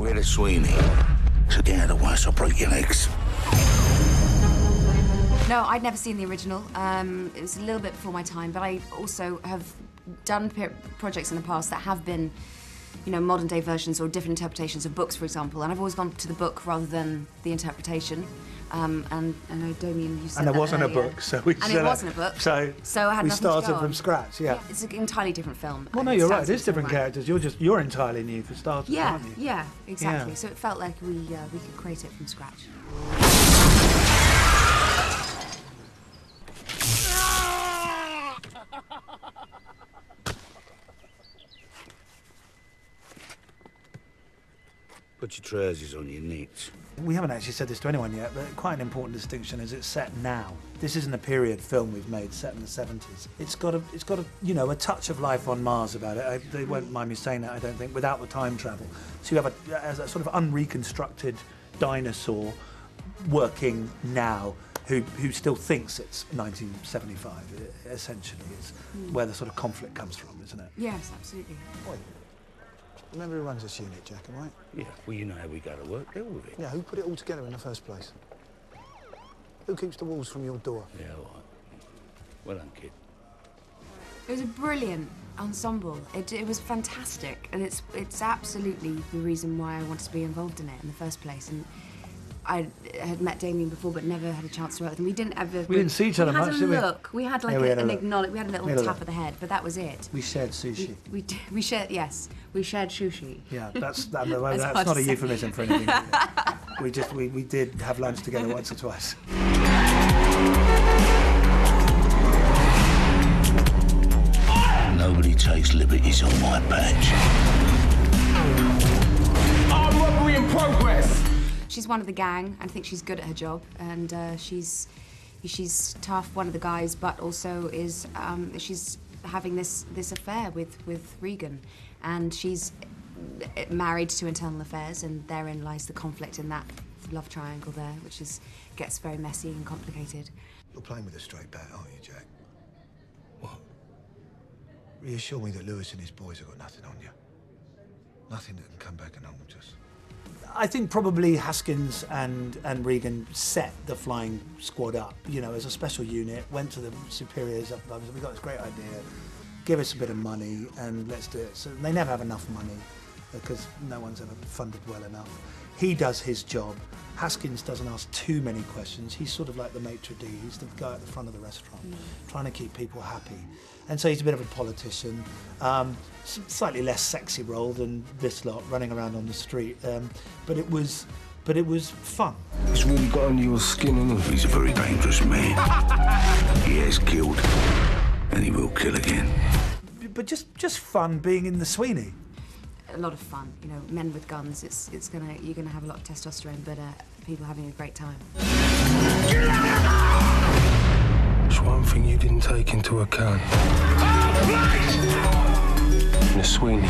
We're the Sweeney. So they're the ones who break your legs. No, I'd never seen the original. It was a little bit before my time, but I also have done projects in the past that have been, you know, modern day versions or different interpretations of books, for example. And I've always gone to the book rather than the interpretation. And I know, Damian, you said that earlier. And it wasn't a book, so we And it wasn't a book, so I had nothing to go on. We started from scratch, yeah. It's an entirely different film. Well, no, you're right. It is different characters. You're entirely new for starters, aren't you? Yeah, exactly. Yeah. So it felt like we could create it from scratch. Put your trousers on, your neat. We haven't actually said this to anyone yet, but quite an important distinction is it's set now. This isn't a period film we've made set in the 70s. It's got a, you know, a touch of Life on Mars about it. They won't mind me saying that, I don't think, without the time travel. So you have a sort of unreconstructed dinosaur working now who still thinks it's 1975, essentially. It's where the sort of conflict comes from, isn't it? Yes, absolutely. Boy. Remember who runs this unit, Jack and White? Yeah, well, you know how we go to work, don't we? Yeah, who put it all together in the first place? Who keeps the walls from your door? Yeah, all right. Well done, kid. It was a brilliant ensemble. It was fantastic, and it's absolutely the reason why I wanted to be involved in it in the first place. And I had met Damian before, but never had a chance to work with him. We didn't see each other much, did we? We had like an acknowledge. We had a little tap of the head, but that was it. We shared sushi. We shared sushi. Yeah, that's not a euphemism for anything. We did have lunch together once or twice. Nobody takes liberties on my patch. Armed robbery in progress. She's one of the gang. I think she's good at her job, and she's tough, one of the guys, but also is she's having this affair with Regan, and she's married to internal affairs, and therein lies the conflict in that love triangle there, which gets very messy and complicated. You're playing with a straight bat, aren't you, Jack? What? Reassure me that Lewis and his boys have got nothing on you. Nothing that can come back and haunt us. I think probably Haskins and Regan set the flying squad up, you know, as a special unit, went to the superiors up above, we got this great idea, give us a bit of money and let's do it. So they never have enough money because no one's ever funded well enough. He does his job. Haskins doesn't ask too many questions. He's sort of like the maitre d', he's the guy at the front of the restaurant, trying to keep people happy. And so he's a bit of a politician, slightly less sexy role than this lot, running around on the street. But it was fun. He's really got under your skin, isn't he? He's a very dangerous man. He has killed, and he will kill again. But just fun being in the Sweeney. A lot of fun, you know, men with guns. You're gonna have a lot of testosterone, but people having a great time. There's one thing you didn't take into account. Oh, please! The Sweeney.